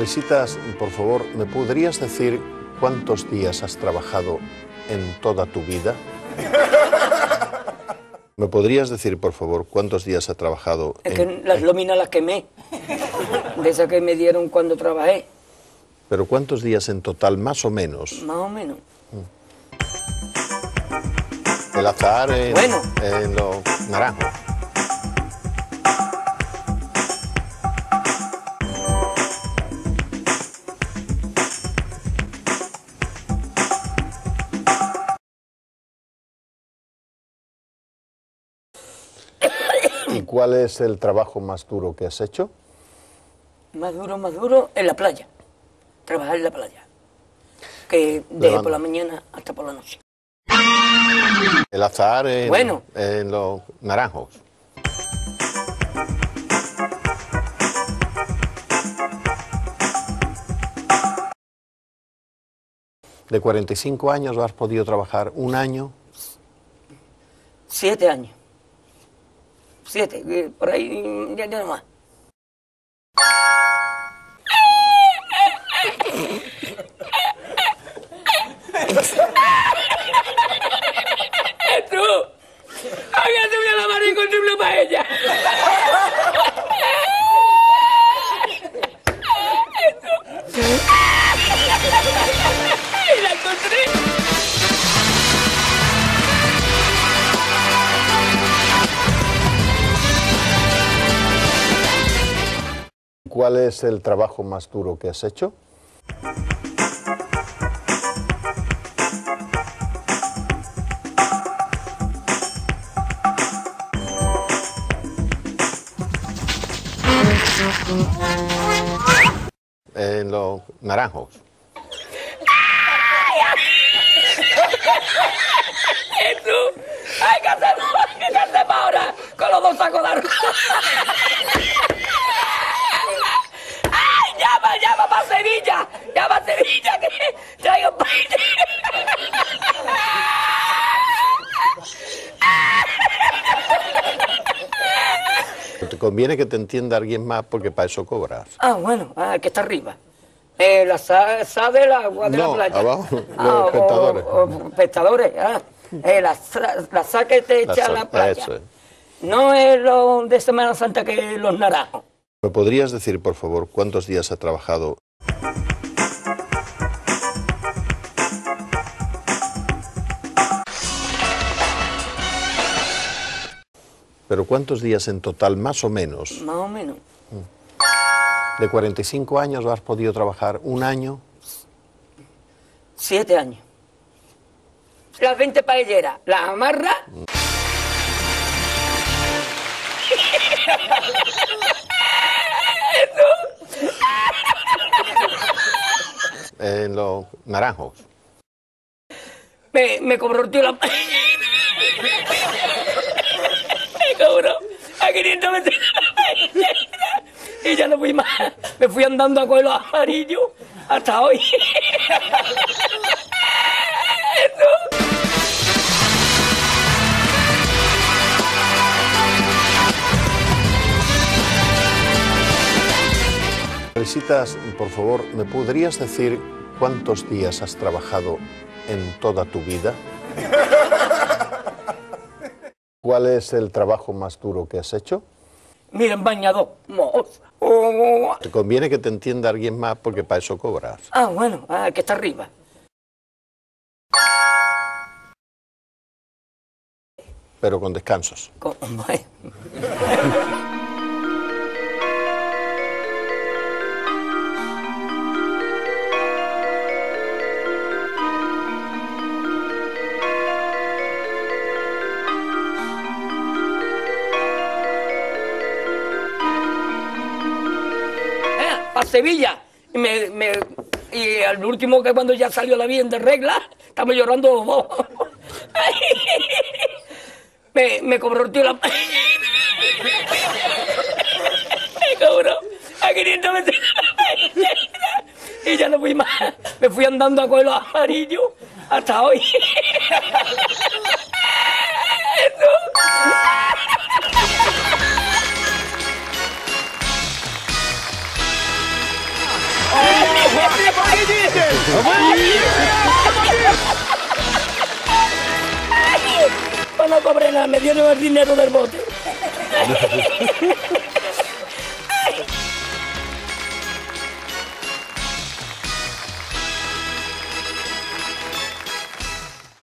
Felicitas, por favor, ¿me podrías decir cuántos días has trabajado en toda tu vida? ¿Me podrías decir, por favor, cuántos días ha trabajado? Es que las lominas las quemé, de esas que me dieron cuando trabajé. ¿Pero cuántos días en total, más o menos? Más o menos. El azahar en, bueno, en lo naranjo. ¿Y cuál es el trabajo más duro que has hecho? Más duro, en la playa. Trabajar en la playa. Que desde por la mañana hasta por la noche. El azahar en, bueno, en los naranjos. ¿De 45 años has podido trabajar un año? 7 años. 7, por ahí ya no más. ¡Tú! ¡Habíate una la mano y encontré una paella! ¡Tú! ¡Y la encontré! ¿Cuál es el trabajo más duro que has hecho? En los naranjos. ¡Eso! ¡Ay, qué hacemos ahora! Con los dos sacos de arroz. ¡Llama para Sevilla! ¡Llama a Sevilla! ¡Que traigo para Sevilla! Te conviene que te entienda alguien más porque para eso cobras. Ah, bueno, que está arriba. La salsa del agua de la playa. Abajo, los pescadores. Pescadores, la sal que te echa a la playa. Eso es. No es lo de Semana Santa que los naranjos. ¿Me podrías decir, por favor, cuántos días ha trabajado? ¿Pero cuántos días en total, más o menos? Más o menos. ¿De 45 años has podido trabajar un año? 7 años. Las 20 paelleras, las amarras... En los naranjos. Me cobró el tío la... Me cobró a 500 veces la... Y ya no fui más. Me fui andando a coger los amarillos hasta hoy. Felicitas, por favor, ¿me podrías decir cuántos días has trabajado en toda tu vida? ¿Cuál es el trabajo más duro que has hecho? Mira, en bañador. Te conviene que te entienda alguien más porque para eso cobras. Ah, bueno, que está arriba. Pero con descansos. A Sevilla y y al último que cuando ya salió la bien de regla estamos llorando los dos. Me cobró el tío la... Me cobró a 500 veces la... Y ya no fui más. Me fui andando a coger los amarillos hasta hoy. ¡Oh! no cobré nada, me dieron el dinero del bote.